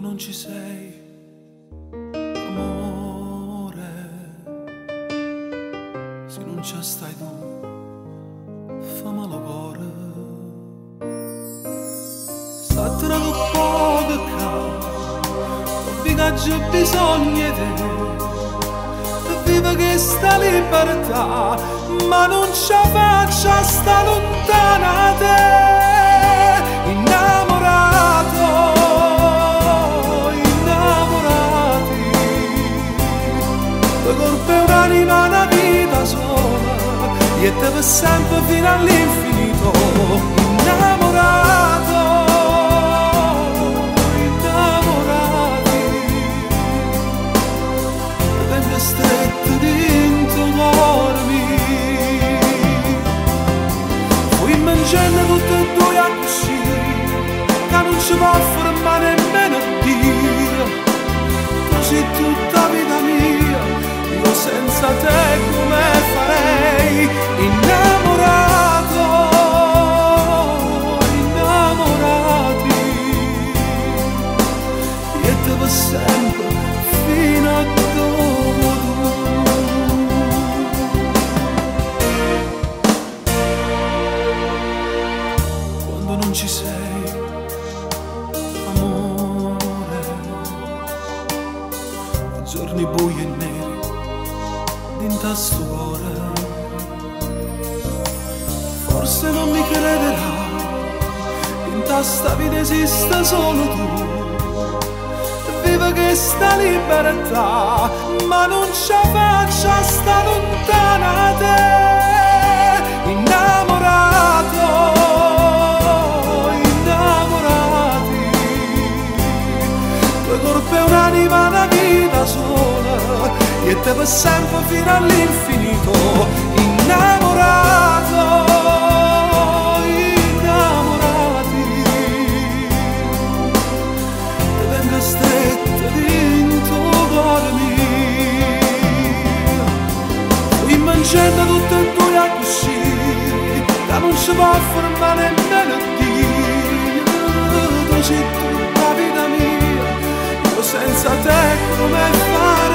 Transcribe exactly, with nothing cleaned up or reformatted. quando non ci sei, amore. Se non ci stai tu, fa male cuore. Sta tra un po' di calma, perché c'è bisogno di te. Viva questa libertà, ma non ci faccia sta lontana te. E te per sempre fino all'infinito, innamorato, innamorati, venga stretto d'intorno. Fui mangiando tutti e due a cucire, che non ci può fermare nemmeno Dio. Così tutta vita mia, io senza te come farei? Innamorato, innamorati, e te per sempre fino a dopo. Quando non ci sei, amore, giorni bui e neri dentro sto cuore. Forse non mi crederà, in questa vita esiste solo tu. Viva questa libertà, ma non ci faccia sta lontana te. Innamorato, innamorati, due corpi e un'anima, una vita sola, e te per sempre fino all'infinito. Innamorato, scende tutto il tuo così, da non si può formare nemmeno Dio. Tu sei tutta vita mia, io senza te come fai?